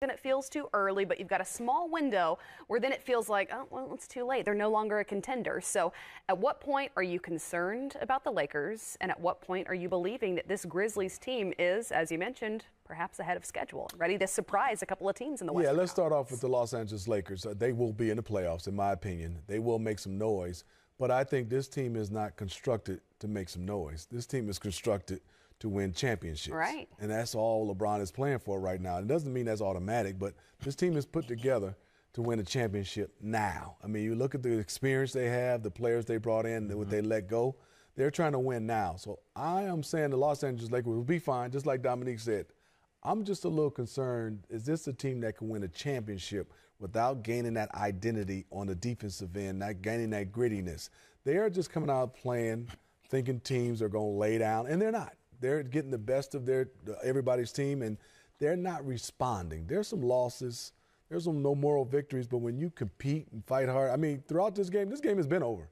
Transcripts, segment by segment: then it feels too early, but you've got a small window where then it feels like, oh, well, it's too late. They're no longer a contender. So at what point are you concerned about the Lakers? And at what point are you believing that this Grizzlies team is, as you mentioned, perhaps ahead of schedule, ready to surprise a couple of teams in the West? Yeah, let's start off with the Los Angeles Lakers. They will be in the playoffs, in my opinion. They will make some noise, but I think this team is not constructed to make some noise. This team is constructed to win championships. Right. And that's all LeBron is playing for right now. It doesn't mean that's automatic, but this team is put together to win a championship now. I mean, you look at the experience they have, the players they brought in, what they let go. They're trying to win now. So I am saying the Los Angeles Lakers will be fine, just like Dominique said. I'm just a little concerned, is this a team that can win a championship without gaining that identity on the defensive end, not gaining that grittiness? They are just coming out playing, thinking teams are going to lay down, and they're not. They're getting the best of everybody's team, and they're not responding. There's some losses. There's some no moral victories, but when you compete and fight hard, I mean, throughout this game has been over.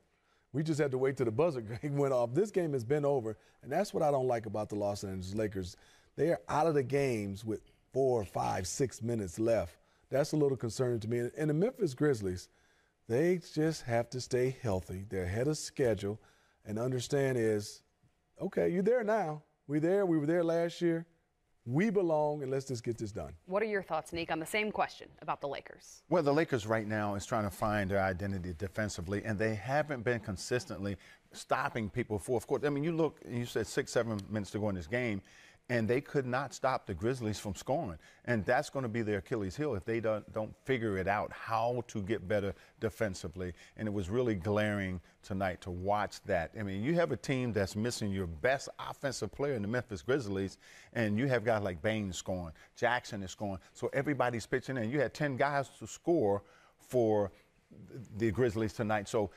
We just had to wait till the buzzer went off. This game has been over, and that's what I don't like about the Los Angeles Lakers. They are out of the games with 4, 5, 6 minutes left. That's a little concerning to me. And the Memphis Grizzlies, they just have to stay healthy. They're ahead of schedule, and understand is, okay, you're there now. We're there. We were there last year. We belong, and let's just get this done. What are your thoughts, Nick, on the same question about the Lakers? Well, the Lakers right now is trying to find their identity defensively, and they haven't been consistently stopping people for, of course. I mean, you look, you said 6, 7 minutes to go in this game, and they could not stop the Grizzlies from scoring. And that's going to be their Achilles heel if they don't figure it out how to get better defensively. And it was really glaring tonight to watch that. I mean, you have a team that's missing your best offensive player in the Memphis Grizzlies, and you have guys like Baines scoring, Jackson is scoring. So everybody's pitching in. You had 10 guys to score for the Grizzlies tonight. So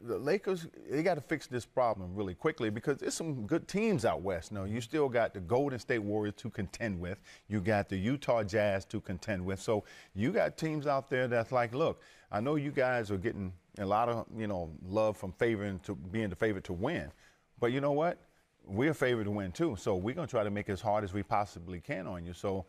the Lakers, they got to fix this problem really quickly because there's some good teams out west. No, you still got the Golden State Warriors to contend with. You got the Utah Jazz to contend with. So you got teams out there that's like, look, I know you guys are getting a lot of, you know, love from favoring to being the favorite to win. But you know what? We're favored to win, too. So we're going to try to make it as hard as we possibly can on you. So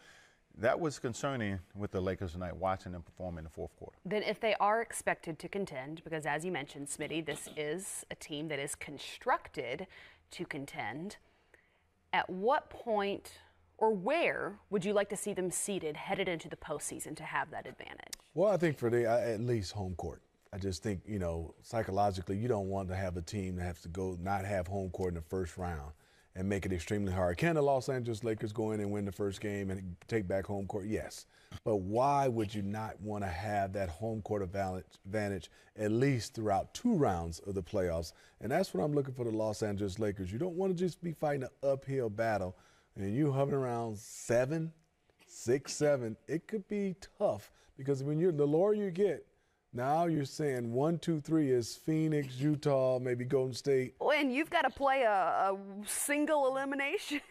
that was concerning with the Lakers tonight, watching them perform in the fourth quarter. Then if they are expected to contend, because as you mentioned, Smitty, this is a team that is constructed to contend, at what point or where would you like to see them seated headed into the postseason to have that advantage? Well, I think for the at least home court. I just think, you know, psychologically you don't want to have a team that has to go not have home court in the first round and make it extremely hard. Can the Los Angeles Lakers go in and win the first game and take back home court? Yes. But why would you not want to have that home court advantage at least throughout 2 rounds of the playoffs? And that's what I'm looking for the Los Angeles Lakers. You don't want to just be fighting an uphill battle, and you hovering around 7, 6, 7. It could be tough because when you're the lower you get, now you're saying 1, 2, 3 is Phoenix, Utah, maybe Golden State. Well, and you've got to play a single elimination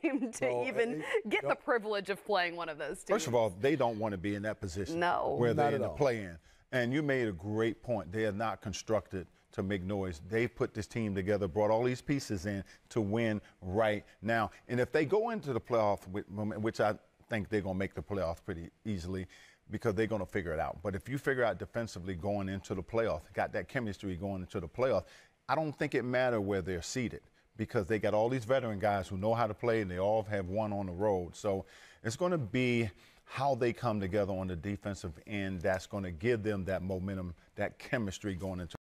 game to even get the privilege of playing one of those teams. First of all, they don't want to be in that position. No. Where they're in the play-in. And you made a great point. They are not constructed to make noise. They put this team together, brought all these pieces in to win right now. And if they go into the playoff, which I think they're going to make the playoff pretty easily, because they're going to figure it out. But if you figure out defensively going into the playoff, got that chemistry going into the playoff, I don't think it matters where they're seated because they got all these veteran guys who know how to play, and they all have won on the road. So it's going to be how they come together on the defensive end that's going to give them that momentum, that chemistry going into